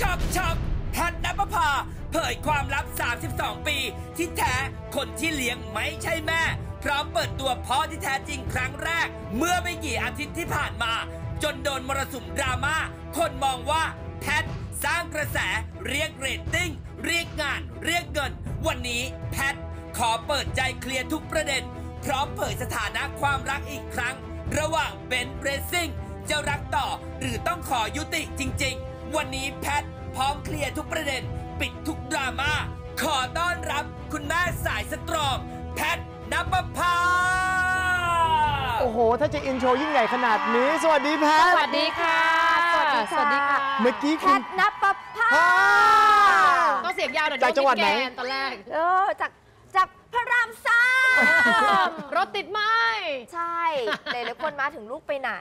ช็อกแพทณปภาเผยความลับ32ปีที่แท้คนที่เลี้ยงไม่ใช่แม่พร้อมเปิดตัวพ่อที่แท้จริงครั้งแรกเมื่อไม่กี่อาทิตย์ที่ผ่านมาจนโดนมรสุมดราม่าคนมองว่าแพทสร้างกระแสเรียกเรตติ้งเรียกงานเรียกเงินวันนี้แพทขอเปิดใจเคลียร์ทุกประเด็นพร้อมเผยสถานะความรักอีกครั้งระหว่างเบนซ์ เรซซิ่งจะรักต่อหรือต้องขอยุติจริงๆวันนี้แพทพร้อมเคลียร์ทุกประเด็นปิดทุกดราม่าขอต้อนรับคุณแม่สายสตรองแพทณปภาโอ้โหถ้าจะอินโทรยิ่งใหญ่ขนาดนี้สวัสดีแพทสวัสดีค่ะสวัสดีค่ะเมื่อกี้แพทณปภาต้องเสียงยาวหน่อยจากจังหวัดไหนตอนแรกจากพระรามสามรถติดไหมใช่หลายๆคนมาถึงลูกไปไหน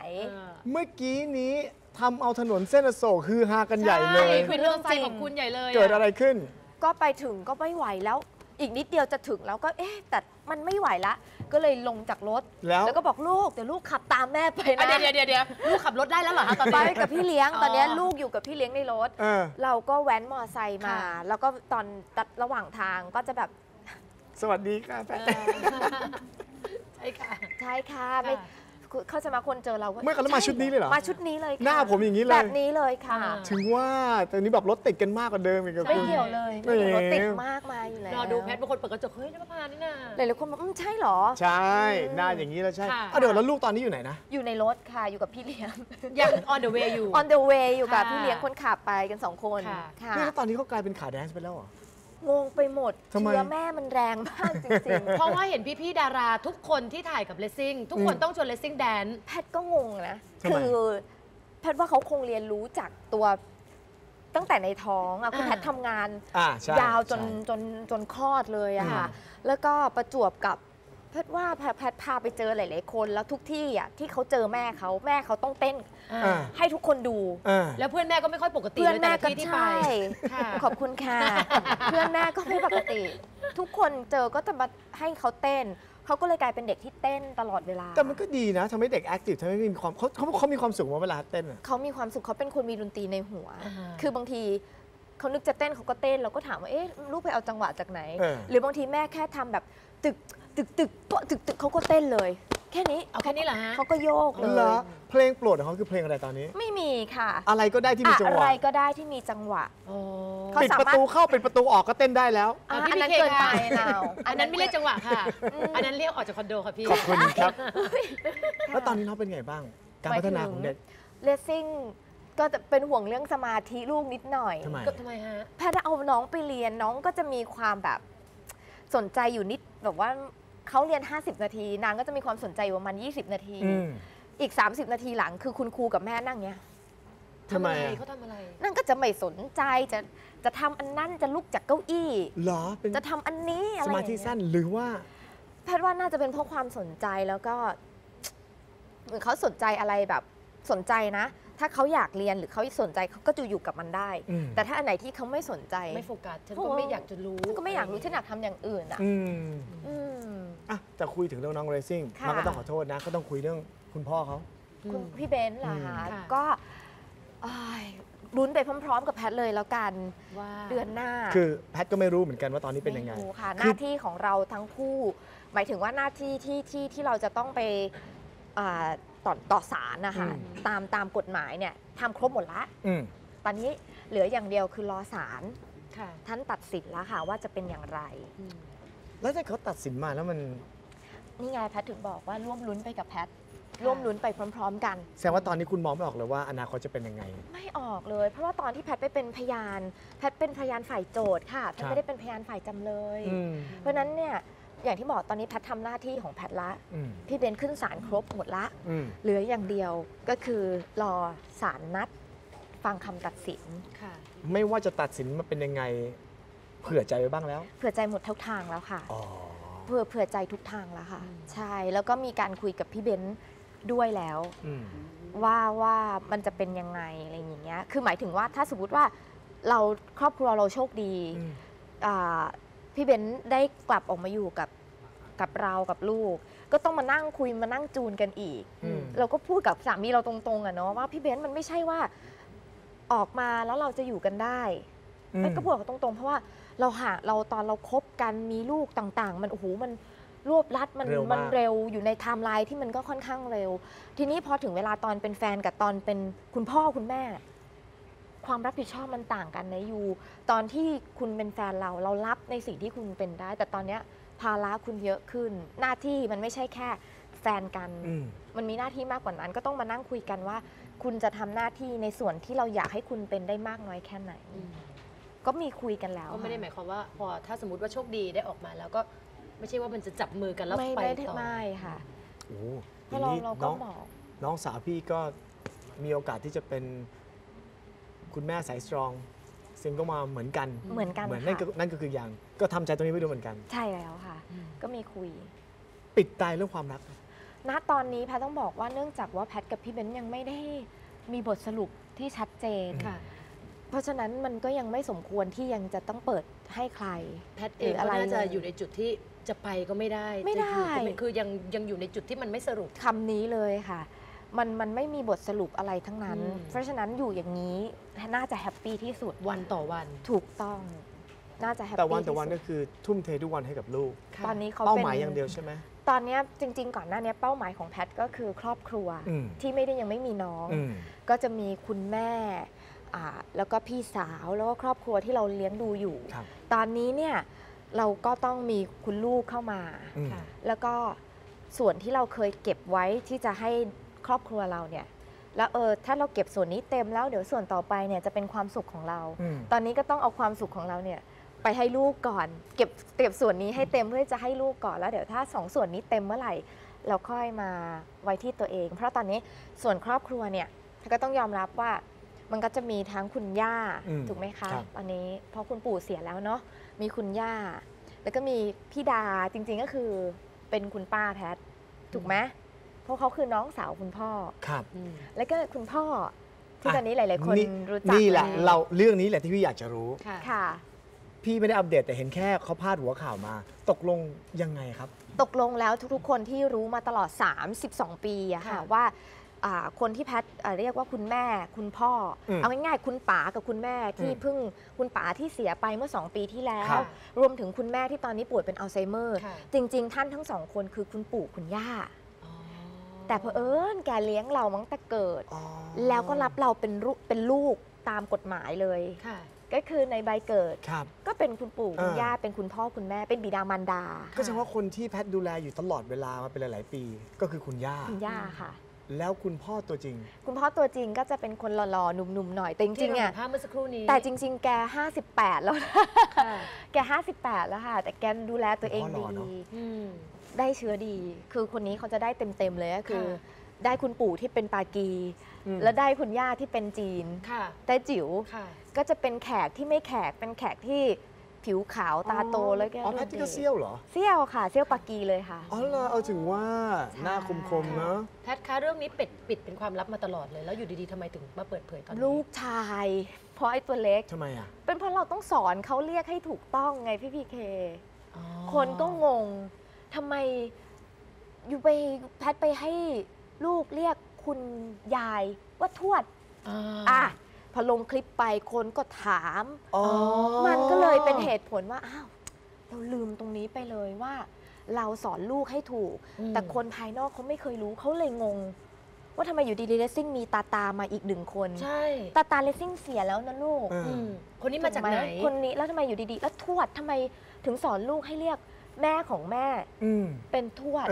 เมื่อกี้นี้ทำเอาถนนเส้นอโศกฮือฮากันใหญ่เลยเป็นเรื่องจริงของคุณใหญ่เลยเกิดอะไรขึ้นก็ไปถึงก็ไม่ไหวแล้วอีกนิดเดียวจะถึงแล้วก็เอ๊ะแต่มันไม่ไหวละก็เลยลงจากรถแล้วก็บอกลูกเดี๋ยวลูกขับตามแม่ไปนะเดี๋ยวลูกขับรถได้แล้วเหรอคะตอนนี้ไปกับพี่เลี้ยงตอนนี้ลูกอยู่กับพี่เลี้ยงในรถเราก็แว้นมอไซค์มาแล้วก็ตอนตัดระหว่างทางก็จะแบบสวัสดีค่ะแพทใช่ค่ะใช่ค่ะไม่เขาจะมาคนเจอเราไม่กันแล้วมาชุดนี้เลยเหรอมาชุดนี้เลยหน้าผมอย่างนี้เลยแบบนี้เลยค่ะถึงว่าตอนนี้แบบรถติดกันมากกว่าเดิมอีกไม่เกี่ยวเลยรถติดมากมาอยู่แล้วรอดูแพทบางคนเปิดกระจกเฮ้ยน้ำพานี่นะหลายๆคนบอกใช่หรอใช่หน้าอย่างนี้แล้วใช่เดี๋ยวแล้วลูกตอนนี้อยู่ไหนนะอยู่ในรถค่ะอยู่กับพี่เลี้ยงยัง on the way อยู่ on the way อยู่กับพี่เลี้ยงคนขับไปกัน2คนค่ะนี่ตอนนี้เขากลายเป็นขาแดนซ์ไปแล้วเหรองงไปหมดเชื้อแม่มันแรงมากจริงๆเพราะว่าเห็นพี่ๆดาราทุกคนที่ถ่ายกับเลสซิ่งทุกคนต้องชวนเลสซิ่งแดนแพทก็งงนะคือแพทว่าเขาคงเรียนรู้จากตัวตั้งแต่ในท้องคุณแพททำงานยาวจนคลอดเลยอะค่ะแล้วก็ประจวบกับแพทว่าแพทพาไปเจอหลายๆคนแล้วทุกที่อ่ะที่เขาเจอแม่เขาต้องเต้นให้ทุกคนดูแล้วเพื่อนแม่ก็ไม่ค่อยปกติเพื่อนแม่ก็ที่ไปขอบคุณค่ะเพื่อนแม่ก็ไม่ปกติทุกคนเจอก็จะมาให้เขาเต้นเขาก็เลยกลายเป็นเด็กที่เต้นตลอดเวลาแต่มันก็ดีนะทำให้เด็กแอคทีฟทำให้มีความเขามีความสุขเวลาเต้นเขามีความสุขเขาเป็นคนมีดนตรีในหัวคือบางทีเขานึกจะเต้นเขาก็เต้นเราก็ถามว่าเอ๊ะลูกไปเอาจังหวะจากไหนหรือบางทีแม่แค่ทำแบบตึกโตตึกเขาก็เต้นเลยแค่นี้เอาแค่นี้เหรอฮะเขาก็โยกเลยเพลงโปรดของเขาคือเพลงอะไรตอนนี้ไม่มีค่ะอะไรก็ได้ที่มีจังหวะอะไรก็ได้ที่มีจังหวะปิดประตูเข้าปิดประตูออกก็เต้นได้แล้วอันนั้นเกินไปแล้วอันนั้นไม่เรียกจังหวะค่ะอันนั้นเรียกออกจากคอนโดค่ะพี่ขอบคุณครับแล้วตอนนี้น้องเป็นไงบ้างการพัฒนาของเด็กเลสซิ่งก็จะเป็นห่วงเรื่องสมาธิลูกนิดหน่อยทำไมฮะแพทย์เอาน้องไปเรียนน้องก็จะมีความแบบสนใจอยู่นิดแบบว่าเขาเรียน50นาทีนางก็จะมีความสนใจอยู่ประมาณ20นาทีอีก30นาทีหลังคือคุณครูกับแม่นั่งเนี้ยทำไมเขาทำอะไรนั่งก็จะไม่สนใจจะทำอันนั้นจะลุกจากเก้าอี้หรอจะทำอันนี้อะไรสมาธิสั้นหรือว่าแพทย์ว่าน่าจะเป็นเพราะความสนใจแล้วก็เหมือนเขาสนใจอะไรแบบสนใจนะถ้าเขาอยากเรียนหรือเขาสนใจเขาก็จะอยู่กับมันได้แต่ถ้าอันไหนที่เขาไม่สนใจไม่โฟกัสฉันก็ไม่อยากจะรู้ฉันก็ไม่อยากรู้ฉันอยากทำอย่างอื่นอ่ะแต่คุยถึงเรื่องน้องเรซิ่งมันก็ต้องขอโทษนะก็ต้องคุยเรื่องคุณพ่อเขาคุณพี่เบนซ์ล่ะค่ะก็ลุ้นไปพร้อมๆกับแพทเลยแล้วกันเดือนหน้าคือแพทก็ไม่รู้เหมือนกันว่าตอนนี้เป็นยังไงค่ะหน้าที่ของเราทั้งคู่หมายถึงว่าหน้าที่ที่เราจะต้องไปต่อศาลนะคะตามกฎหมายเนี่ยทำครบหมดละตอนนี้เหลืออย่างเดียวคือรอศาลท่านตัดสินแล้วค่ะว่าจะเป็นอย่างไรแล้วถ้าเขาตัดสินมาแล้วมันนี่ไงแพทย์ถึงบอกว่าร่วมลุ้นไปกับแพทย์ร่วมลุ้นไปพร้อมๆกันแสดงว่าตอนนี้คุณมองไม่ออกเลยว่าอนาคตจะเป็นยังไงไม่ออกเลยเพราะว่าตอนที่แพทย์ไปเป็นพยานแพทย์เป็นพยานฝ่ายโจทย์ค่ะแพทย์ไม่ได้เป็นพยานฝ่ายจำเลยเพราะนั้นเนี่ยอย่างที่บอกตอนนี้แพทย์ทำหน้าที่ของแพทย์ละพี่เบนขึ้นศาลครบหมดละเหลืออย่างเดียวก็คือรอศาลนัดฟังคำตัดสินค่ะไม่ว่าจะตัดสินมาเป็นยังไงเผื่อใจไว้บ้างแล้วเผื่อใจหมดทุกทางแล้วค่ะเผื่อใจทุกทางแล้วค่ะใช่แล้วก็มีการคุยกับพี่เบนด้วยแล้วว่ามันจะเป็นยังไงอะไรอย่างเงี้ยคือหมายถึงว่าถ้าสมมติว่าเราครอบครัวเราโชคดีพี่เบนได้กลับออกมาอยู่กับเรากับลูกก็ต้องมานั่งคุยมานั่งจูนกันอีกเราก็พูดกับสามีเราตรงๆอะเนาะว่าพี่เบนมันไม่ใช่ว่า ออกมาแล้วเราจะอยู่กันได้ก็พูดกับตรงๆเพราะว่าตอนเราคบกันมีลูกต่างๆมันโอ้โหมันรวบรัดมันเร็วอยู่ในไทม์ไลน์ที่มันก็ค่อนข้างเร็วทีนี้พอถึงเวลาตอนเป็นแฟนกับตอนเป็นคุณพ่อคุณแม่ความรับผิดชอบมันต่างกันนะยูตอนที่คุณเป็นแฟนเรารับในสิ่งที่คุณเป็นได้แต่ตอนเนี้ยภาระคุณเยอะขึ้นหน้าที่มันไม่ใช่แค่แฟนกันมันมีหน้าที่มากกว่านั้นก็ต้องมานั่งคุยกันว่าคุณจะทำหน้าที่ในส่วนที่เราอยากให้คุณเป็นได้มากน้อยแค่ไหนก็มีคุยกันแล้วก็ไม่ได้หมายความว่าพอถ้าสมมติว่าโชคดีได้ออกมาแล้วก็ไม่ใช่ว่ามันจะจับมือกันแล้วไปต่อไม่ค่ะโอ้ทีนี้น้องสาวพี่ก็มีโอกาสที่จะเป็นคุณแม่สายสตรองซึ่งก็มาเหมือนกันนั่นก็คืออย่างก็ทำใจตรงนี้ไว้ด้วยเหมือนกันใช่แล้วค่ะก็มีคุยปิดตายเรื่องความรักณตอนนี้แพทต้องบอกว่าเนื่องจากว่าแพทกับพี่เบนยังไม่ได้มีบทสรุปที่ชัดเจนค่ะเพราะฉะนั้นมันก็ยังไม่สมควรที่ยังจะต้องเปิดให้ใครแพทเองก็น่าจะอยู่ในจุดที่จะไปก็ไม่ได้จะอยู่ก็คือยังอยู่ในจุดที่มันไม่สรุปคำนี้เลยค่ะมันไม่มีบทสรุปอะไรทั้งนั้นเพราะฉะนั้นอยู่อย่างนี้น่าจะแฮปปี้ที่สุดวันต่อวันถูกต้องน่าจะแฮปปี้แต่วันต่อวันก็คือทุ่มเททุกวันให้กับลูกตอนนี้เขาเป้าหมายอย่างเดียวใช่ไหมตอนนี้จริงๆก่อนหน้านี้เป้าหมายของแพทก็คือครอบครัวที่ยังไม่มีน้องก็จะมีคุณแม่แล้วก็พี่สาวแล้วก็ครอบครัวที่เราเลี้ยงดูอยู่ตอนนี้เนี่ยเราก็ต้องมีคุณลูกเข้ามาแล้วก็ส่วนที่เราเคยเก็บไว้ที่จะให้ครอบครัวเราเนี่ยแล้วถ้าเราเก็บส่วนนี้เต็มแล้วเดี๋ยวส่วนต่อไปเนี่ยจะเป็นความสุขของเราตอนนี้ก็ต้องเอาความสุขของเราเนี่ยไปให้ลูกก่อนเก็บส่วนนี้ให้เต็มเพื่อจะให้ลูกก่อนแล้วเดี๋ยวถ้า2ส่วนนี้เต็มเมื่อไหร่เราค่อยมาไว้ที่ตัวเองเพราะตอนนี้ส่วนครอบครัวเนี่ยก็ต้องยอมรับว่ามันก็จะมีทั้งคุณย่าถูกไหมคะตอนนี้เพราะคุณปู่เสียแล้วเนาะมีคุณย่าแล้วก็มีพี่ดาจริงๆก็คือเป็นคุณป้าแพทถูกไหมเพราะเขาคือน้องสาวคุณพ่อครับแล้วก็คุณพ่อที่ตอนนี้หลายๆคนรู้จักนี่แหละเราเรื่องนี้แหละที่พี่อยากจะรู้ค่ะพี่ไม่ได้อัปเดตแต่เห็นแค่เขาพาดหัวข่าวมาตกลงยังไงครับตกลงแล้วทุกๆคนที่รู้มาตลอด32ปีอะค่ะว่าคนที่แพทเรียกว่าคุณแม่คุณพ่อเอาง่ายๆคุณป๋ากับคุณแม่ที่เพิ่งคุณป๋าที่เสียไปเมื่อ2ปีที่แล้วรวมถึงคุณแม่ที่ตอนนี้ป่วยเป็นอัลไซเมอร์จริงๆท่านทั้งสองคนคือคุณปู่คุณย่าแต่เผอิญแกเลี้ยงเราตั้งแต่เกิดแล้วก็รับเราเป็นลูกตามกฎหมายเลยก็คือในใบเกิดก็เป็นคุณปู่คุณย่าเป็นคุณพ่อคุณแม่เป็นบิดามารดาก็แสดงว่าคนที่แพทดูแลอยู่ตลอดเวลามาเป็นหลายๆปีก็คือคุณย่าค่ะแล้วคุณพ่อตัวจริงก็จะเป็นคนหล่อๆหนุ่มๆหน่อยแต่จริงๆเนี่ยภาพเมื่อสักครู่นี้แต่จริงๆแก58แล้วแก58แล้วค่ะแต่แกดูแลตัวเองดีได้เชื้อดีคือคนนี้เขาจะได้เต็มๆเลยก็คือได้คุณปู่ที่เป็นปากีและได้คุณย่าที่เป็นจีนได้จิ๋วก็จะเป็นแขกที่ไม่แขกเป็นแขกที่ผิวขาวตาโตแล้วแกอ๋อแพทที่ก็เซี่ยวเหรอเซี่ยวค่ะเซี่ยวปากีเลยค่ะอ๋อเหรอเอาถึงว่าหน้าคมๆเนาะแพทคะเรื่องนี้ปิดเป็นความลับมาตลอดเลยแล้วอยู่ดีๆทำไมถึงมาเปิดเผยตอนนี้ลูกชายเพราะไอ้ตัวเล็กทำไมอ่ะเป็นเพราะเราต้องสอนเขาเรียกให้ถูกต้องไงพี่พีเคคนก็งงทำไมอยู่ไปแพทไปให้ลูกเรียกคุณยายว่าทวดพอลงคลิปไปคนก็ถามมันก็เลยเป็นเหตุผลว่าอ้าวเราลืมตรงนี้ไปเลยว่าเราสอนลูกให้ถูกแต่คนภายนอกเขาไม่เคยรู้เขาเลยงงว่าทำไมอยู่ดีเลสซิ่งมีตามาอีก1คนใช่ตาเลสซิ่งเสียแล้วนะลูกคนนี้มาจากไหนคนนี้แล้วทำไมอยู่ดีๆแล้วทวดทำไมถึงสอนลูกให้เรียกแม่ของแม่เป็นทวด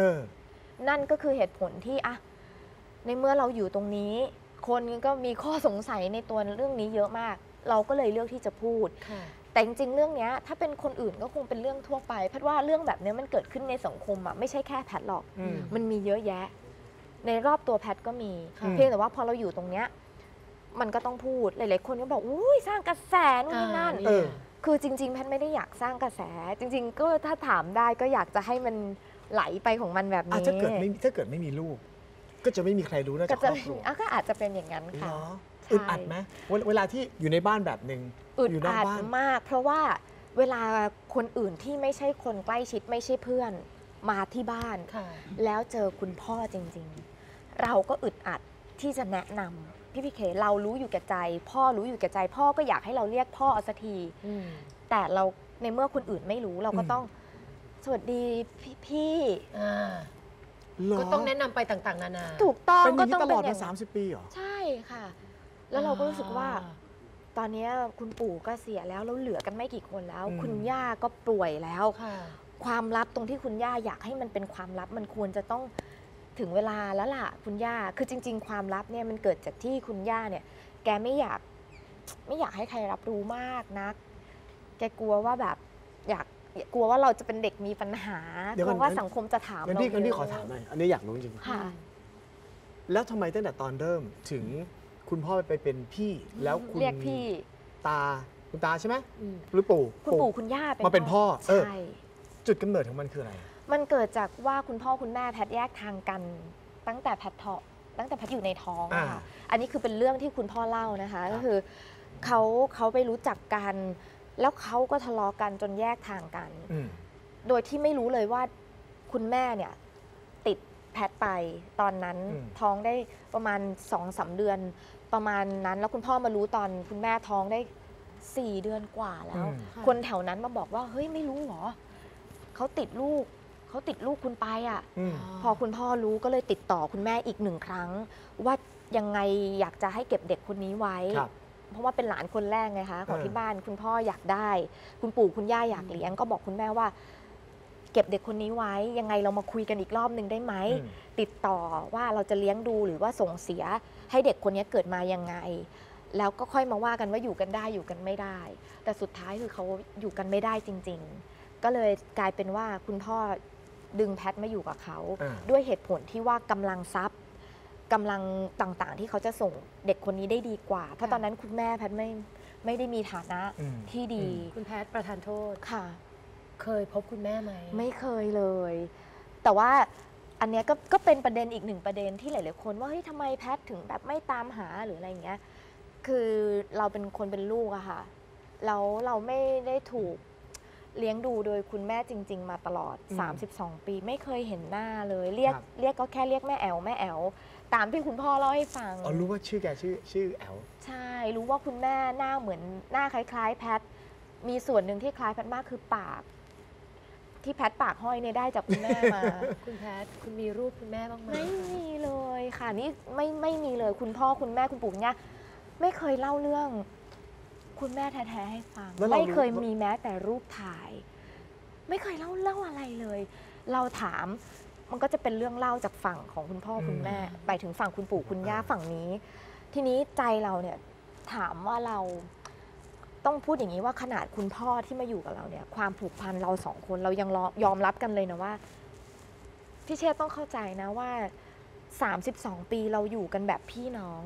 นั่นก็คือเหตุผลที่อะในเมื่อเราอยู่ตรงนี้คนก็มีข้อสงสัยในตัวเรื่องนี้เยอะมากเราก็เลยเลือกที่จะพูดแต่จริงๆเรื่องนี้ถ้าเป็นคนอื่นก็คงเป็นเรื่องทั่วไปแพทว่าเรื่องแบบนี้มันเกิดขึ้นในสังคมอะไม่ใช่แค่แพทหรอกมันมีเยอะแยะในรอบตัวแพทก็มีเพียงแต่ว่าพอเราอยู่ตรงเนี้ยมันก็ต้องพูดหลายๆคนก็บอกอุ้ยสร้างกระแสนู่นนั่นคือจริงๆแพทไม่ได้อยากสร้างกระแสจริงๆก็ถ้าถามได้ก็อยากจะให้มันไหลไปของมันแบบนี้ถ้าเกิดไม่มีลูกก็จะไม่มีใครรู้นะจากครอบครัวก็อาจจะเป็นอย่างนั้นค่ะอึดอัดไหมเวลาที่อยู่ในบ้านแบบหนึ่งอยู่นอกบ้านมากเพราะว่าเวลาคนอื่นที่ไม่ใช่คนใกล้ชิดไม่ใช่เพื่อนมาที่บ้านแล้วเจอคุณพ่อจริงๆเราก็อึดอัดที่จะแนะนำ พี่เคเรารู้อยู่แก่ใจพ่อรู้อยู่แก่ใจพ่อก็อยากให้เราเรียกพ่อเอาสักทีแต่เราในเมื่อคนอื่นไม่รู้เราก็ต้องสวัสดีพี่ก็ต้องแนะนำไปต่างๆนานาถูกต้องก็ต้องเป็นอย่างนี้ตลอดมา30ปีเหรอใช่ค่ะแล้วเราก็รู้สึกว่าตอนนี้คุณปู่ก็เสียแล้วแล้วเหลือกันไม่กี่คนแล้วคุณย่าก็ป่วยแล้วความลับตรงที่คุณย่าอยากให้มันเป็นความลับมันควรจะต้องถึงเวลาแล้วล่ะคุณย่าคือจริงๆความลับเนี่ยมันเกิดจากที่คุณย่าเนี่ยแกไม่อยากให้ใครรับรู้มากนักแกกลัวว่าแบบอยากกลัวว่าเราจะเป็นเด็กมีปัญหาเพราะว่าสังคมจะถามเราพี่ขอถามหน่อยอันนี้อยากรู้จริงค่ะแล้วทำไมตั้งแต่ตอนเริ่มถึงคุณพ่อไปเป็นพี่แล้วคุณเรียกพี่คุณตาใช่ไหมหรือปู่คุณปู่คุณย่ามาเป็นพ่อใช่จุดกำเนิดของมันคืออะไรมันเกิดจากว่าคุณพ่อคุณแม่แพทย์แยกทางกันตั้งแต่แพทย์อยู่ในท้องค่ะอันนี้คือเป็นเรื่องที่คุณพ่อเล่านะคะก็คือเขาไปรู้จักกันแล้วเขาก็ทะเลาะกันจนแยกทางกันโดยที่ไม่รู้เลยว่าคุณแม่เนี่ยติดแพทย์ไปตอนนั้นท้องได้ประมาณ 2-3 เดือนประมาณนั้นแล้วคุณพ่อมารู้ตอนคุณแม่ท้องได้4เดือนกว่าแล้วคนแถวนั้นมาบอกว่าเฮ้ยไม่รู้หรอเขาติดลูกคุณไปอ่ะพอคุณพ่อรู้ก็เลยติดต่อคุณแม่อีก1ครั้งว่ายังไงอยากจะให้เก็บเด็กคนนี้ไว้เพราะว่าเป็นหลานคนแรกไงคะของที่บ้านคุณพ่ออยากได้คุณปู่คุณย่าอยากเลี้ยงก็บอกคุณแม่ว่าเก็บเด็กคนนี้ไว้ยังไงเรามาคุยกันอีกรอบหนึ่งได้ไหมติดต่อว่าเราจะเลี้ยงดูหรือว่าส่งเสียให้เด็กคนนี้เกิดมายังไงแล้วก็ค่อยมาว่ากันว่าอยู่กันได้อยู่กันไม่ได้แต่สุดท้ายคือเขาอยู่กันไม่ได้จริงๆก็เลยกลายเป็นว่าคุณพ่อดึงแพทมาอยู่กับเขาด้วยเหตุผลที่ว่ากำลังทรัพย์กำลังต่างๆที่เขาจะส่งเด็กคนนี้ได้ดีกว่าเพราะตอนนั้นคุณแม่แพทไม่ได้มีฐานะที่ดีคุณแพทประทานโทษค่ะเคยพบคุณแม่ไหมไม่เคยเลยแต่ว่าอันเนี้ยก็เป็นประเด็นอีกหนึ่งประเด็นที่หลายๆคนว่าเฮ้ยทำไมแพทถึงแบบไม่ตามหาหรืออะไรอย่างเงี้ยคือเราเป็นคนเป็นลูกอะค่ะแล้วเราไม่ได้ถูกเลี้ยงดูโดยคุณแม่จริงๆมาตลอด32ปีไม่เคยเห็นหน้าเลยเรียกก็แค่เรียกแม่แอ๋วตามที่คุณพ่อเล่าให้ฟังอ๋อรู้ว่าชื่อแกชื่อแอ๋วใช่รู้ว่าคุณแม่หน้าเหมือนหน้าคล้ายๆแพทมีส่วนหนึ่งที่คล้ายแพทมากคือปากที่แพทปากห้อยเนี่ยได้จากคุณแม่มาคุณแพทคุณมีรูปคุณแม่บ้างไหมไม่มีเลยค่ะนี่ไม่มีเลยคุณพ่อคุณแม่คุณปู่เนี่ยไม่เคยเล่าเรื่องคุณแม่แท้ๆให้ฟังไม่เคยมีแม้แต่รูปถ่ายไม่เคยเล่าอะไรเลยเราถามมันก็จะเป็นเรื่องเล่าจากฝั่งของคุณพ่อคุณแม่ไปถึงฝั่งคุณปู่คุณย่าฝั่งนี้ทีนี้ใจเราเนี่ยถามว่าเราต้องพูดอย่างนี้ว่าขนาดคุณพ่อที่มาอยู่กับเราเนี่ยความผูกพันเราสองคนเรายังยอมรับกันเลยนะว่าพี่เชษต้องเข้าใจนะว่า32ปีเราอยู่กันแบบพี่น้อง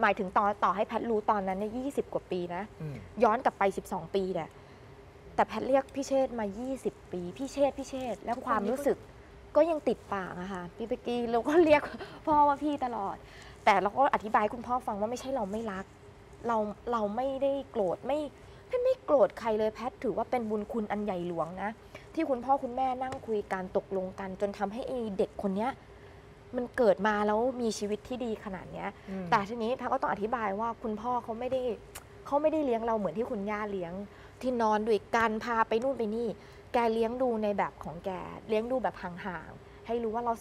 หมายถึงต่อให้แพทรู้ตอนนั้นเนี่ย20 กว่าปีนะย้อนกลับไป12ปีเนี่ยแต่แพทเรียกพี่เชษมา20ปีพี่เชษแล้วความรู้สึกก็ยังติดปากอะค่ะพี่เป๊กกี้เราก็เรียกพ่อว่าพี่ตลอดแต่เราก็อธิบายคุณพ่อฟังว่าไม่ใช่เราไม่รักเราไม่ได้โกรธไม่โกรธใครเลยแพทถือว่าเป็นบุญคุณอันใหญ่หลวงนะที่คุณพ่อคุณแม่นั่งคุยกันตกลงกันจนทำให้เด็กคนเนี้ยมันเกิดมาแล้วมีชีวิตที่ดีขนาดเนี้ยแต่ทีนี้แพทก็ต้องอธิบายว่าคุณพ่อเขาไม่ได้เลี้ยงเราเหมือนที่คุณย่าเลี้ยงที่นอนด้วยกันพาไปนู่นไปนี่แกเลี้ยงดูในแบบของแกเลี้ยงดูแบบห่างๆให้รู้ว่าเรา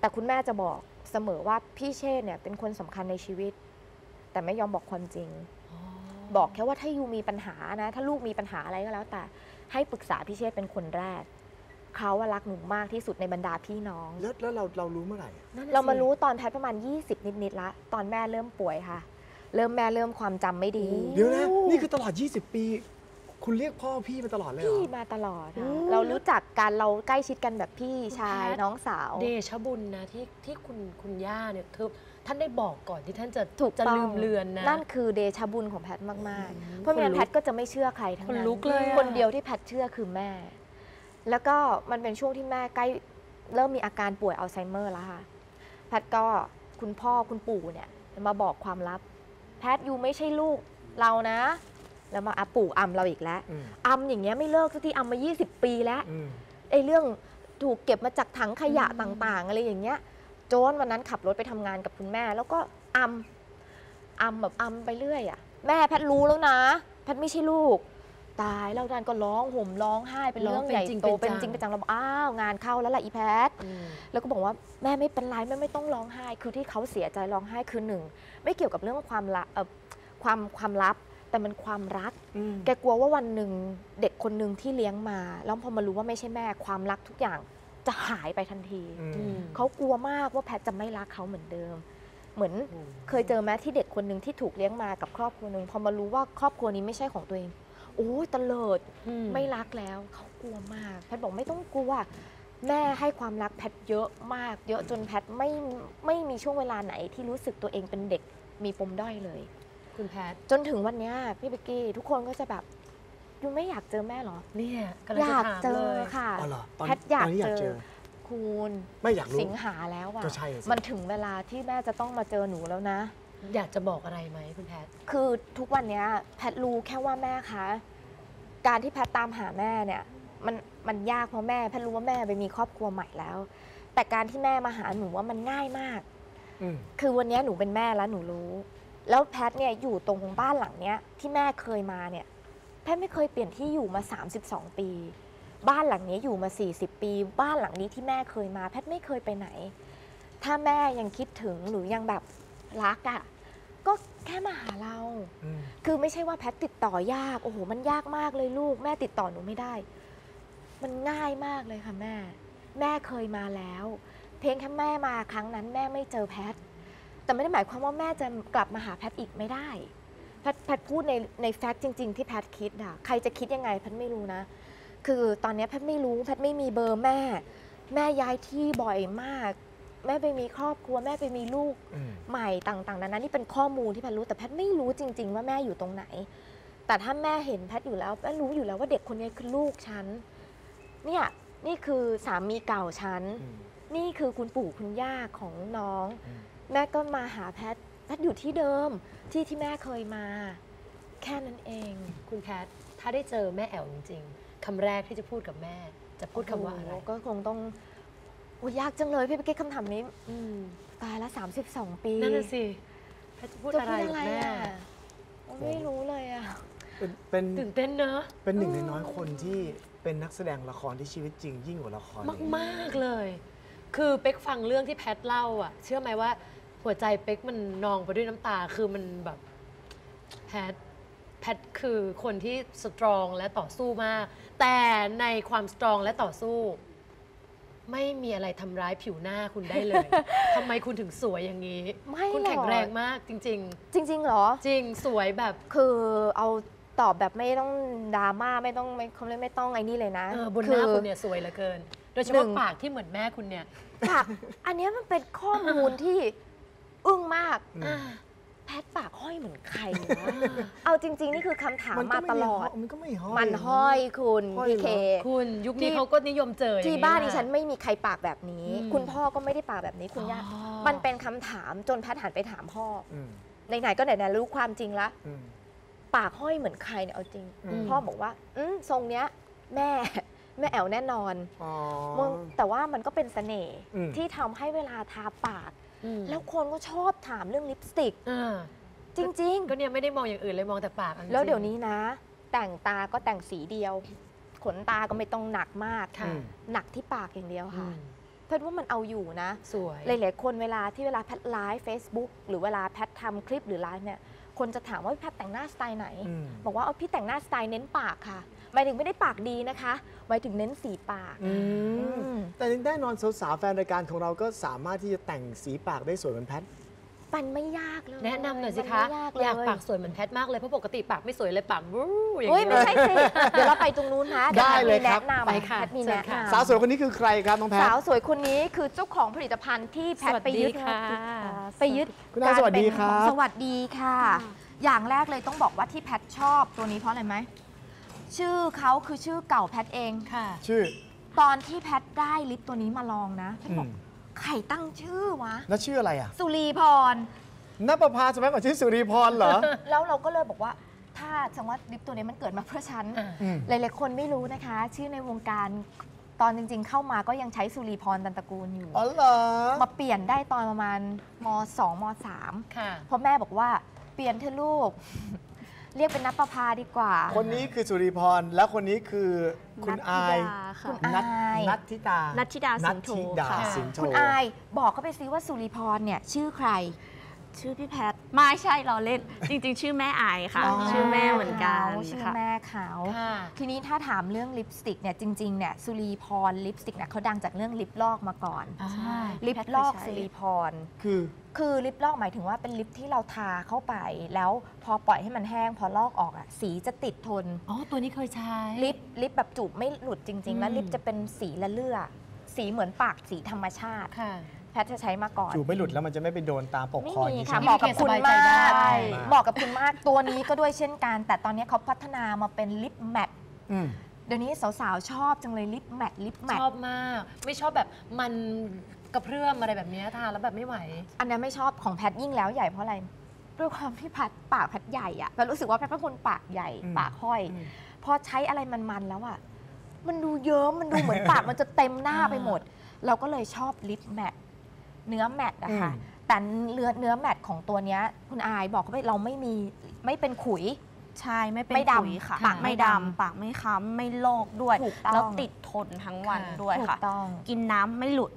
แต่คุณแม่จะบอกเสมอว่าพี่เชษเนี่ยเป็นคนสำคัญในชีวิตแต่ไม่ยอมบอกความจริงบอกแค่ว่าถ้ายูมีปัญหานะถ้าลูกมีปัญหาอะไรก็แล้วแต่ให้ปรึกษาพี่เชษเป็นคนแรกเขาว่ารักหนูมากที่สุดในบรรดาพี่น้องแล้วเรารู้เมื่อไหร่เรามารู้ตอนแพทประมาณ20นิดๆละตอนแม่เริ่มป่วยค่ะแม่เริ่มความจำไม่ดีเดี๋ยวนะนี่คือตลอด20ปีคุณเรียกพ่อพี่มาตลอดเลยพี่มาตลอดเรารู้จักกันเราใกล้ชิดกันแบบพี่ชายน้องสาวเดชบุญนะที่คุณย่าเนี่ยท่านได้บอกก่อนที่ท่านจะลืมเลือนนะนั่นคือเดชบุญของแพทมากๆเพราะงั้นแพทก็จะไม่เชื่อใครทั้งนั้นคนเดียวที่แพทเชื่อคือแม่แล้วก็มันเป็นช่วงที่แม่ใกล้เริ่มมีอาการป่วยอัลไซเมอร์แล้วค่ะแพทก็คุณพ่อคุณปู่เนี่ยมาบอกความลับแพทอยู่ไม่ใช่ลูกเรานะแล้วมาปู่อำเราอีกแล้วอำอย่างเงี้ยไม่เลิกสักทีอำมา20ปีแล้วไอ้เรื่องถูกเก็บมาจากถังขยะต่างๆอะไรอย่างเงี้ยโจนวันนั้นขับรถไปทำงานกับคุณแม่แล้วก็อำ แบบอำไปเรื่อยอะแม่แพทรู้แล้วนะแพทไม่ใช่ลูกตายแล้วท่านก็ร้องห่มร้องไห้เป็นเรื่องใหญ่โตเป็นจริงเป็นจังเราอ้าวงานเข้าแล้วแหละอีแพทแล้วก็บอกว่าแม่ไม่เป็นไรแม่ไม่ต้องร้องไห้คือที่เขาเสียใจร้องไห้คือหนึ่งไม่เกี่ยวกับเรื่องความลับแต่มันความรักแกกลัวว่าวันหนึ่งเด็กคนหนึ่งที่เลี้ยงมาแล้วพอมารู้ว่าไม่ใช่แม่ความรักทุกอย่างจะหายไปทันทีเขากลัวมากว่าแพทจะไม่รักเขาเหมือนเดิมเหมือนเคยเจอแม่ที่เด็กคนหนึ่งที่ถูกเลี้ยงมากับครอบครัวหนึ่งพอมารู้ว่าครอบครัวนี้ไม่ใช่ของตัวเองโอ้ตะเลิดไม่รักแล้วเขากลัวมากแพทบอกไม่ต้องกลัวแม่ให้ความรักแพทเยอะมากเยอะจนแพทไม่มีช่วงเวลาไหนที่รู้สึกตัวเองเป็นเด็กมีปมด้อยเลยคุณแพทจนถึงวันนี้พี่เบกกี้ทุกคนก็จะแบบยูไม่อยากเจอแม่หรอเนี่ยอยากเจอค่ะแพทอยากเจอคุณไม่อยากรู้สิงหาแล้วอ่ะมันถึงเวลาที่แม่จะต้องมาเจอหนูแล้วนะอยากจะบอกอะไรไหมคุณแพทคือทุกวันนี้แพทรู้แค่ว่าแม่คะการที่แพทตามหาแม่เนี่ยมันยากเพราะแม่แพทรู้ว่าแม่ไปมีครอบครัวใหม่แล้วแต่การที่แม่มาหาหนูว่ามันง่ายมากคือวันนี้หนูเป็นแม่แล้วหนูรู้แล้วแพทเนี่ยอยู่ตรงบ้านหลังเนี้ยที่แม่เคยมาเนี่ยแพทไม่เคยเปลี่ยนที่อยู่มา32ปีบ้านหลังนี้อยู่มา40ปีบ้านหลังนี้ที่แม่เคยมาแพทไม่เคยไปไหนถ้าแม่ยังคิดถึงหรือยังแบบรักอ่ะก็แค่มาหาเราคือไม่ใช่ว่าแพทติดต่อยากโอ้โหมันยากมากเลยลูกแม่ติดต่อหนูไม่ได้มันง่ายมากเลยค่ะแม่เคยมาแล้วเพียงแค่แม่มาครั้งนั้นแม่ไม่เจอแพทแต่ไม่ได้หมายความว่าแม่จะกลับมาหาแพทอีกไม่ได้แพทพูดในแฟกต์จริงๆที่แพทคิดอ่ะใครจะคิดยังไงแพทไม่รู้นะคือตอนนี้แพทไม่รู้แพทไม่มีเบอร์แม่ย้ายที่บ่อยมากแม่ไปมีครอบครัวแม่ไปมีลูกใหม่ต่างๆนานานี่เป็นข้อมูลที่แพทรู้แต่แพทไม่รู้จริงๆว่าแม่อยู่ตรงไหนแต่ถ้าแม่เห็นแพทอยู่แล้วแม่รู้อยู่แล้วว่าเด็กคนนี้คือลูกฉันเนี่ยนี่คือสามีเก่าฉันนี่คือคุณปู่คุณย่าของน้องแม่ก็มาหาแพทอยู่ที่เดิมที่แม่เคยมาแค่นั้นเองคุณแพทถ้าได้เจอแม่แอ๋วจริงๆคำแรกที่จะพูดกับแม่จะพูดคำว่าอะไรก็คงต้องยากจังเลยพี่เป๊กกี้คำถามนี้ตายละ32ปีนั่นแหละสิแพทจะพูดอะไรกับแม่ไม่รู้เลยอ่ะเป็นตื่นเต้นเนอะเป็นหนึ่งในน้อยคนที่เป็นนักแสดงละครที่ชีวิตจริงยิ่งกว่าละครมากๆเลยคือเป๊กฟังเรื่องที่แพทเล่าอ่ะเชื่อไหมว่าหัวใจเป๊กมันนองไปด้วยน้ำตาคือมันแบบแพทคือคนที่สตรองและต่อสู้มากแต่ในความสตรองและต่อสู้ไม่มีอะไรทำร้ายผิวหน้าคุณได้เลยทำไมคุณถึงสวยอย่างนี้คุณแข็งแรงมากจริงจริงจริงเหรอจริงสวยแบบคือเอาตอบแบบไม่ต้องดราม่าไม่ต้องเขาเรียกไม่ต้องไอ้นี่เลยนะบนหน้าคุณเนี่ยสวยเหลือเกินโดยเฉพาะปากที่เหมือนแม่คุณเนี่ยปากอันนี้มันเป็นข้อมูลที่อึ้งมากแพทปากห้อยเหมือนใครเอาจริงๆนี่คือคำถามมาตลอดมันก็ไม่ห้อยมันห้อยคุณพี่เคคุณยุคนี้เขาก็นิยมเจอที่บ้านดิฉันไม่มีใครปากแบบนี้คุณพ่อก็ไม่ได้ปากแบบนี้คุณย่ามันเป็นคำถามจนแพทหันไปถามพ่อไหนๆก็ไหนๆรู้ความจริงละปากห้อยเหมือนใครเนี่ยเอาจริงพ่อบอกว่าทรงเนี้ยแม่แอ๋วแน่นอนแต่ว่ามันก็เป็นเสน่ห์ที่ทำให้เวลาทาปากแล้วคนก็ชอบถามเรื่องลิปสติกจริงๆก็เนี่ยไม่ได้มองอย่างอื่นเลยมองแต่ปากแล้วเดี๋ยวนี้นะแต่งตาก็แต่งสีเดียวขนตาก็ไม่ต้องหนักมากหนักที่ปากอย่างเดียวค่ะแพทว่ามันเอาอยู่นะสวยหลายๆคนเวลาแพทไลฟ์เฟซบุ๊กหรือเวลาแพททำคลิปหรือไลฟ์เนี่ยคนจะถามว่าพี่แพทแต่งหน้าสไตล์ไหนบอกว่าเอาพี่แต่งหน้าสไตล์เน้นปากค่ะหมายถึงไม่ได้ปากดีนะคะหมายถึงเน้นสีปากแต่แน่นอนสาวๆแฟนรายการของเราก็สามารถที่จะแต่งสีปากได้สวยเหมือนแพทมันไม่ยากเลยแนะนำหน่อยสิคะอยากปากสวยเหมือนแพทมากเลยเพราะปกติปากไม่สวยเลยปากวู้อย่างนี้ไม่ใช่สิเดี๋ยวเราไปตรงนู้นนะได้เลยครับไปค่ะแพทมีแนะนำสาวสวยคนนี้คือใครครับน้องแพทสาวสวยคนนี้คือเจ้าของผลิตภัณฑ์ที่แพทไปยึดคุณแพทสวัสดีครับสวัสดีค่ะอย่างแรกเลยต้องบอกว่าที่แพทชอบตัวนี้เพราะอะไรไหมชื่อเขาคือชื่อเก่าแพทเองค่ะชื่อตอนที่แพทได้ลิปตัวนี้มาลองนะแพทบอกใครตั้งชื่อวะแล้วชื่ออะไรอ่ะสุรีพรณประภาสมัยก่อนชื่อสุรีพรเหรอแล้วเราก็เลยบอกว่าถ้าสมมติลิปตัวนี้มันเกิดมาเพื่อฉันหลายๆคนไม่รู้นะคะชื่อในวงการตอนจริงๆเข้ามาก็ยังใช้สุรีพรตันตระกูลอยู่อ๋อเหรอมาเปลี่ยนได้ตอนประมาณม.2 ม.3 ค่ะเพราะแม่บอกว่า เปลี่ยนเธอลูก เรียกเป็นณัฐประภาดีกว่าคนนี้คือสุริพรและคนนี้คือคุณอายคุณอายณัฐธิดาณัฐธิดาสิงโตคุณอายบอกเขาไปซิว่าสุริพรเนี่ยชื่อใครชื่อพี่แพทไม่ใช่เราเล่นจริงๆชื่อแม่อายค่ะชื่อแม่เหมือนกันชื่อแม่ขาวทีนี้ถ้าถามเรื่องลิปสติกเนี่ยจริงๆเนี่ยสุริพรลิปสติกเนี่ยเขาดังจากเรื่องลิปลอกมาก่อนลิปลอกสุริพรคือลิปลอกหมายถึงว่าเป็นลิปที่เราทาเข้าไปแล้วพอปล่อยให้มันแห้งพอลอกออกอ่ะสีจะติดทนอ๋อตัวนี้เคยใช้ลิปแบบจูบไม่หลุดจริงๆแล้วลิปจะเป็นสีละเลือดสีเหมือนปากสีธรรมชาติแพทจะใช้มาก่อนจูบไม่หลุดแล้วมันจะไม่ไปโดนตาปกคอนี่ค่ะเหมาะกับคุณมากเหมาะกับคุณมากตัวนี้ก็ด้วยเช่นกันแต่ตอนนี้เขาพัฒนามาเป็นลิปแมทเดี๋ยวนี้สาวๆชอบจังเลยลิปแมทชอบมากไม่ชอบแบบมันกระเพื่อมอะไรแบบนี้ทาแล้วแบบไม่ไหวอันนั้นไม่ชอบของแพทยิ่งแล้วใหญ่เพราะอะไรด้วยความที่พัดปากพัดใหญ่อะแล้วรู้สึกว่าแพทเป็นคนปากใหญ่ปากห้อยพอใช้อะไรมันๆแล้วอะมันดูเยิ้มมันดูเหมือนปากมันจะเต็มหน้าไปหมดเราก็เลยชอบลิปแมทเนื้อแมทนะคะแต่เนื้อแมทของตัวนี้คุณอายบอกว่าเราไม่มีไม่เป็นขุยใช่ไม่เป็นขุยค่ะปากไม่ดำปากไม่ค้ำไม่ลอกด้วยแล้วติดทนทั้งวันด้วยค่ะกินน้ำไม่หลุด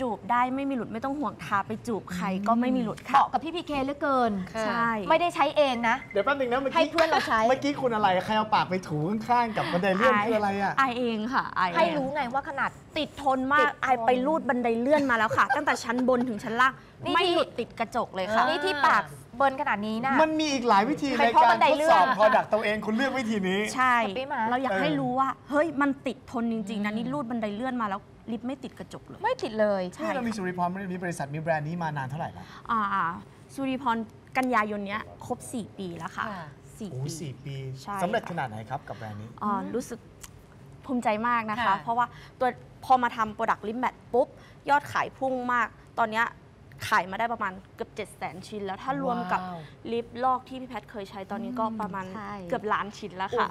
จูบได้ไม่มีหลุดไม่ต้องห่วงทาไปจูบใครก็ไม่มีหลุดค่ะเหมาะกับพี่พีเคเหลือเกินใช่ไม่ได้ใช้เองนะเดี๋ยวแป๊บนึงนะให้เพื่อนเราใช้เมื่อกี้คุณอะไรใครเอาปากไปถูข้างๆกับบันไดเลื่อนคืออะไรอ่ะไอเองค่ะไอให้รู้ไงว่าขนาดติดทนมากไอไปลูดบันไดเลื่อนมาแล้วค่ะตั้งแต่ชั้นบนถึงชั้นล่างไม่หลุดติดกระจกเลยค่ะนี่ที่ปากเบิร์นขนาดนี้นะมันมีอีกหลายวิธีในการทดสอบพอดักตัวเองคุณเลือกวิธีนี้ใช่เราอยากให้รู้ว่าเฮ้ยมันติดทนจริงๆนะนี่ลูดบันไดเลื่อนมาแล้วลิปไม่ติดกระจกเลยไม่ติดเลยใช่เรามีสุริพรมีบริษัทมีแบรนด์นี้มานานเท่าไหร่แล้วสุริพรกันยายนเนี้ยครบ4ปีแล้วค่ะ4 ปีสำเร็จขนาดไหนครับกับแบรนด์นี้รู้สึกภูมิใจมากนะคะเพราะว่าตัวพอมาทำโปรดักต์ลิปแมทปุ๊บยอดขายพุ่งมากตอนเนี้ยขายมาได้ประมาณเกือบ 700,000 ชิ้นแล้วถ้ารวมกับลิปลอกที่พี่แพทเคยใช้ตอนนี้ก็ประมาณเกือบล้านชิ้นแล้วค่ะ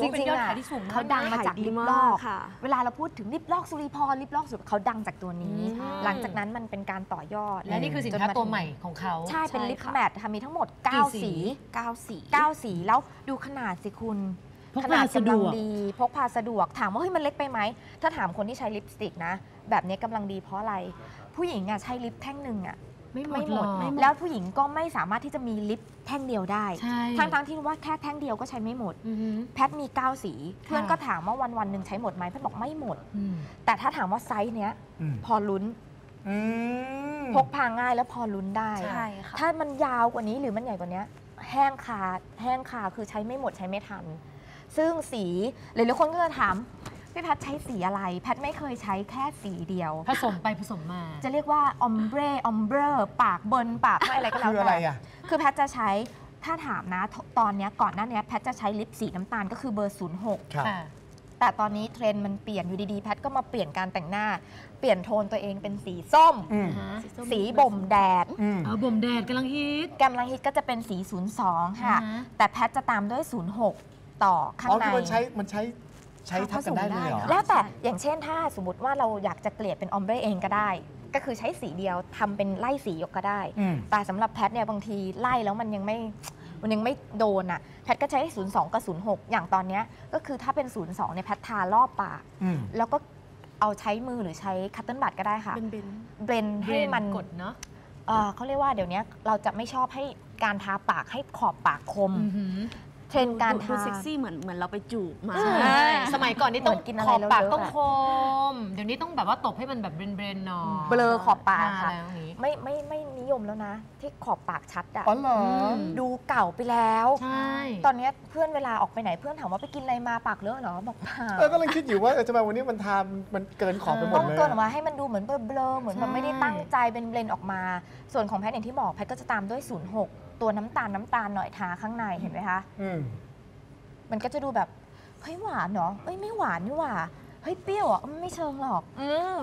จริงๆยอดขายที่สูงเขาดังมาจากลิปลอกเวลาเราพูดถึงลิปลอกสุริพรลิปลอกสุดเขาดังจากตัวนี้หลังจากนั้นมันเป็นการต่อยอดและนี่คือสินค้าตัวใหม่ของเขาใช่เป็นลิปแมทค่ะมีทั้งหมด9 สีแล้วดูขนาดสิคุณขนาดกำลังดีพกพาสะดวกถามว่าเฮ้ยมันเล็กไปไหมถ้าถามคนที่ใช้ลิปสติกนะแบบนี้กำลังดีเพราะอะไรผู้หญิงใช้ลิปแท่งหนึ่งไม่หมดแล้วผู้หญิงก็ไม่สามารถที่จะมีลิปแท่งเดียวได้ทั้งที่ว่าแค่แท่งเดียวก็ใช้ไม่หมดแพทมี9สีเพื่อนก็ถามว่าวันหนึ่งใช้หมดไหมแพทบอกไม่หมดแต่ถ้าถามว่าไซส์เนี้ยพอลุ้นพกพาง่ายแล้วพอลุ้นได้ถ้ามันยาวกว่านี้หรือมันใหญ่กว่านี้แห้งขาคือใช้ไม่หมดใช้ไม่ทันซึ่งสีหลายๆคนก็จะถามพี่แพทใช้สีอะไรแพทไม่เคยใช้แค่สีเดียวผสมไปผสมมาจะเรียกว่าออมเบรปากเบิร์นปากอะไรก็แล้วแต่คือแพทจะใช้ถ้าถามนะตอนนี้ก่อนหน้านี้แพทจะใช้ลิปสีน้ำตาลก็คือเบอร์ 06แต่ตอนนี้เทรนด์มันเปลี่ยนอยู่ดีๆแพทก็มาเปลี่ยนการแต่งหน้าเปลี่ยนโทนตัวเองเป็นสีส้มสีบ่มแดดบ่มแดดกำลังฮิตก็จะเป็นสี 02 ค่ะแต่แพทจะตามด้วย 06 ต่อข้างในมันใช้ทับกันได้เลยแล้วแต่อย่างเช่นถ้าสมมติว่าเราอยากจะเกลี่ยเป็นออมเบรเองก็ได้ก็คือใช้สีเดียวทำเป็นไล่สียกก็ได้แต่สำหรับแพทเนี่ยบางทีไล่แล้วมันยังไม่โดนอ่ะแพทก็ใช้02กับ06อย่างตอนเนี้ยก็คือถ้าเป็น02เนี่ยแพททารอบปากแล้วก็เอาใช้มือหรือใช้คัตเติ้ลบัดก็ได้ค่ะเบรนให้มันกดเนาะเขาเรียกว่าเดี๋ยวนี้เราจะไม่ชอบให้การทาปากให้ขอบปากคมเทรนการทาเซ็กซี่เหมือนเราไปจูบมาสมัยก่อนนี่ต้องขอบปากต้องคมเดี๋ยวนี้ต้องแบบว่าตบให้มันแบบเบรนหน่อยเบลอขอบปากค่ะไม่นิยมแล้วนะที่ขอบปากชัดอ่ะดูเก่าไปแล้วตอนนี้เพื่อนเวลาออกไปไหนเพื่อนถามว่าไปกินอะไรมาปากเลอะเหรอบอกเปล่าก็เลยคิดอยู่ว่าจะมาวันนี้มันทามันเกินขอบไปหมดเลยต้องเกินออกมาให้มันดูเหมือนเบลอเหมือนมันไม่ได้ตั้งใจเป็นเบรนออกมาส่วนของแพทอย่างที่บอกแพทก็จะตามด้วย06ตัวน้ำตาลหน่อยทาข้างในเห็นไหมคะมันก็จะดูแบบเฮ้ยหวานเนาะเอ้ยไม่หวานนี่หว่าเฮ้ยเปรี้ยวอ่ะไม่เชิงหรอก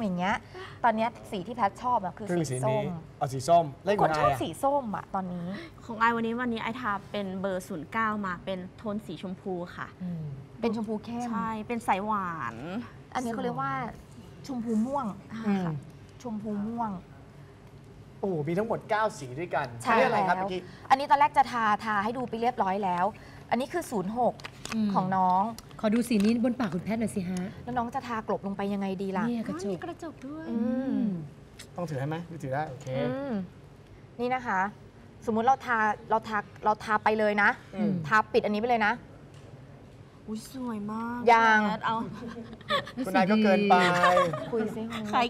อย่างเงี้ยตอนนี้สีที่แพทชอบอ่ะคือสีส้มอ๋อสีส้มแล้วคนชอบสีส้มอ่ะตอนนี้ของไอวันนี้ไอทาเป็นเบอร์09มาเป็นโทนสีชมพูค่ะเป็นชมพูเข้มใช่เป็นสายหวานอันนี้เขาเรียกว่าชมพูม่วงชมพูม่วง โอ้มีทั้งหมด9สีด้วยกันใช่แล้วอันนี้ตอนแรกจะทาให้ดูไปเรียบร้อยแล้วอันนี้คือ06ของน้องขอดูสีนี้บนปากคุณแพทย์หน่อยสิฮะแล้วน้องจะทากลบลงไปยังไงดีล่ะนี่กระจกมีกระจกด้วยต้องถือให้ไหมถือได้โอเคนี่นะคะสมมุติเราทาไปเลยนะทาปิดอันนี้ไปเลยนะอุ้ยสวยมากยังเอาคุณนายก็เกินไปคุยซิ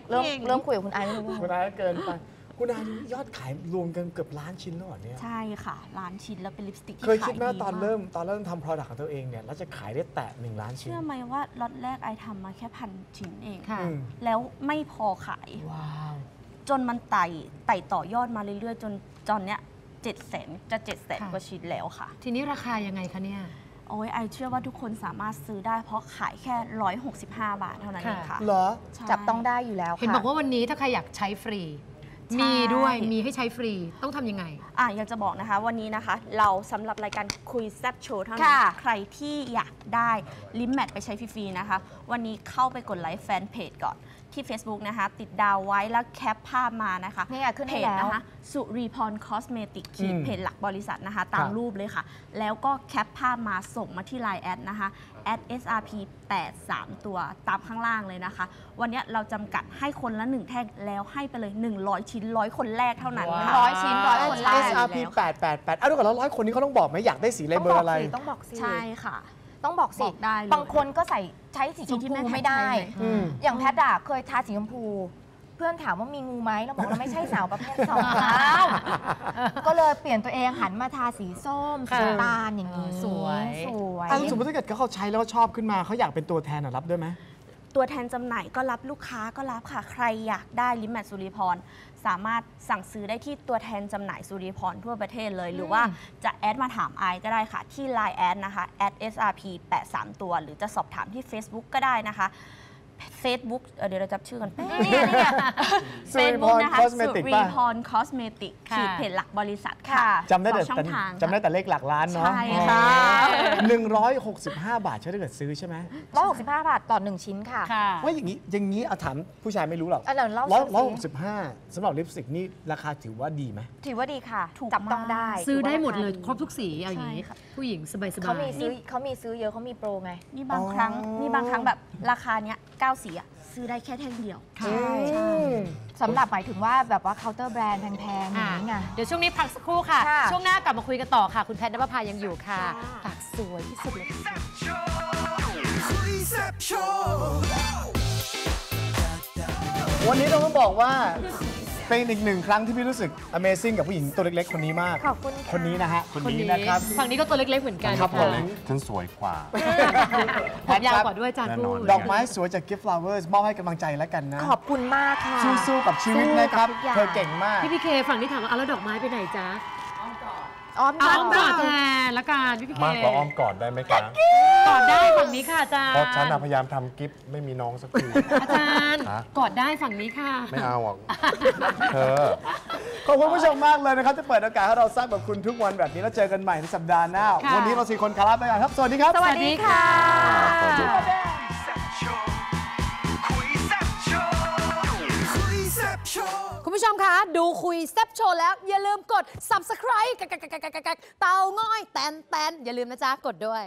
เริ่มคุยกับคุณนายไม่รู้คุณนายก็เกินไปคุณนายยอดขายรวมกันเกือบล้านชิ้นแล้วเหรอเนี่ยใช่ค่ะล้านชิ้นแล้วเป็นลิปสติกเคยคิดไหมตอนเริ่มทำ product ของตัวเองเนี่ยแล้วจะขายได้แต่1 ล้านชิ้นเชื่อไหมว่าล็อตแรกไอทำมาแค่1,000 ชิ้นเองแล้วไม่พอขายจนมันไต่ต่อยอดมาเรื่อยๆจนตอนเนี้ย700,000 กว่าชิ้นแล้วค่ะทีนี้ราคายังไงคะเนี่ยโอ้ยไอเชื่อว่าทุกคนสามารถซื้อได้เพราะขายแค่165 บาทเท่านั้นเองค่ะเหรอจับต้องได้อยู่แล้วค่ะเห็นบอกว่าวันนี้ถ้าใครอยากใช้ฟรีมีด้วยมีให้ใช้ฟรีต้องทำยังไงอยากจะบอกนะคะวันนี้นะคะเราสำหรับรายการคุยแซ่บโชว์เท่านั้นใครที่อยากได้ลิมแมทไปใช้ฟรีๆนะคะวันนี้เข้าไปกดไลค์แฟนเพจก่อนที่ Facebook นะคะติดดาวไว้แล้วแคปภาพมานะคะเพจนะคะสุรีพรคอสเมติกเพจหลักบริษัทนะคะตามรูปเลยค่ะแล้วก็แคปภาพมาส่งมาที่ Line แอดนะคะแอด SRP83 ตัวตามข้างล่างเลยนะคะวันนี้เราจำกัดให้คนละ1 แท่งแล้วให้ไปเลย100 ชิ้น100 คนแรกเท่านั้น100 ชิ้น100 คนแรก SRP888 เอาดูก่อนแล้ว100 คนนี้เขาต้องบอกไหมอยากได้สีเลเบอร์อะไรต้องบอกสีใช่ค่ะต้องบอกสิบางคนก็ใช้สีชมพูไม่ได้อย่างแพทย์เคยทาสีชมพูเพื่อนถามว่ามีงูไหมเราบอกเราไม่ใช่สาวประเภทสองแล้วก็เลยเปลี่ยนตัวเองหันมาทาสีส้มสีตาลอย่างนี้สวยสมมติถ้าเกิดเขาใช้แล้วชอบขึ้นมาเขาอยากเป็นตัวแทนรับด้วยไหมตัวแทนจำหน่ายก็รับลูกค้าก็รับค่ะใครอยากได้ลิมแมทสุริพรสามารถสั่งซื้อได้ที่ตัวแทนจำหน่ายสุริพรทั่วประเทศเลยหรือว่าจะแอดมาถามไอก็ได้ค่ะที่ Line แอดนะคะแอด SRP83 ตัวหรือจะสอบถามที่ Facebook ก็ได้นะคะ Facebook เดี๋ยวเราจับชื่อกันเฟซบุ๊กนะคะสุริพรคอสเมติกเพจหลักบริษัทค่ะจำได้แต่เลขหลักล้านเนาะใช่ค่ะ165 บาทใช่ถ้าเกิดซื้อใช่ไหม165 บาทต่อ1 ชิ้นค่ะว่าอย่างนี้เอาถามผู้ชายไม่รู้หรอก165สำหรับลิปสติกนี่ราคาถือว่าดีไหมถือว่าดีค่ะจับต้องได้ซื้อได้หมดเลยครบทุกสีเอาอย่างนี้ผู้หญิงสบายๆเขามีซื้อเยอะเขามีโปรไงนี่บางครั้งแบบราคาเนี้ย9 สีอะซื้อได้แค่แท่งเดียวใช่สำหรับหมายถึงว่าแบบว่าเคาน์เตอร์แบรนด์แพงๆอย่างนี้ไงเดี๋ยวช่วงนี้พักสักครู่ค่ะช่วงหน้ากลับมาคุยกันต่อค่ะคุณแพทย์ณภพายังอยู่ค่ะปากสวยที่สุดวันนี้เราต้องบอกว่าเป็นอีก1 ครั้งที่พี่รู้สึก Amazing กับผู้หญิงตัวเล็กๆคนนี้มากขอบคุณคนนี้นะฮะคนนี้นะครับฝั่งนี้ก็ตัวเล็กๆเหมือนกันครับผมฉันสวยกว่าแถมยาวกว่าด้วยจานพูดดอกไม้สวยจาก Gift Flowers มอบให้กำลังใจแล้วกันนะขอบคุณมากค่ะสู้ๆกับชีวิตนะครับเธอเก่งมากพี่เคฝั่งนี้ถามว่าแล้วดอกไม้ไปไหนจ๊ะอ้อมกอดแทนละกันพี่เคมากกว่าอ้อมกอดได้ไหมคะกอดได้ฝั่งนี้ค่ะอาจารย์เพราะฉันพยายามทำกิฟต์ไม่มีน้องสักทีอาจารย์กอดได้ฝั่งนี้ค่ะไม่เอาหรอกเธอขอบคุณผู้ชมมากเลยนะครับจะเปิดโอกาสให้เราซักแบบคุณทุกวันแบบนี้แล้วเจอกันใหม่ในสัปดาห์หน้าวันนี้เรา4 คนขอลาไปก่อนครับสวัสดีครับสวัสดีค่ะคุณผู้ชมคะดูคุยแซ่บโชว์แล้วอย่าลืมกด subscribe เตาง่อยแตนอย่าลืมนะจ๊ะกดด้วย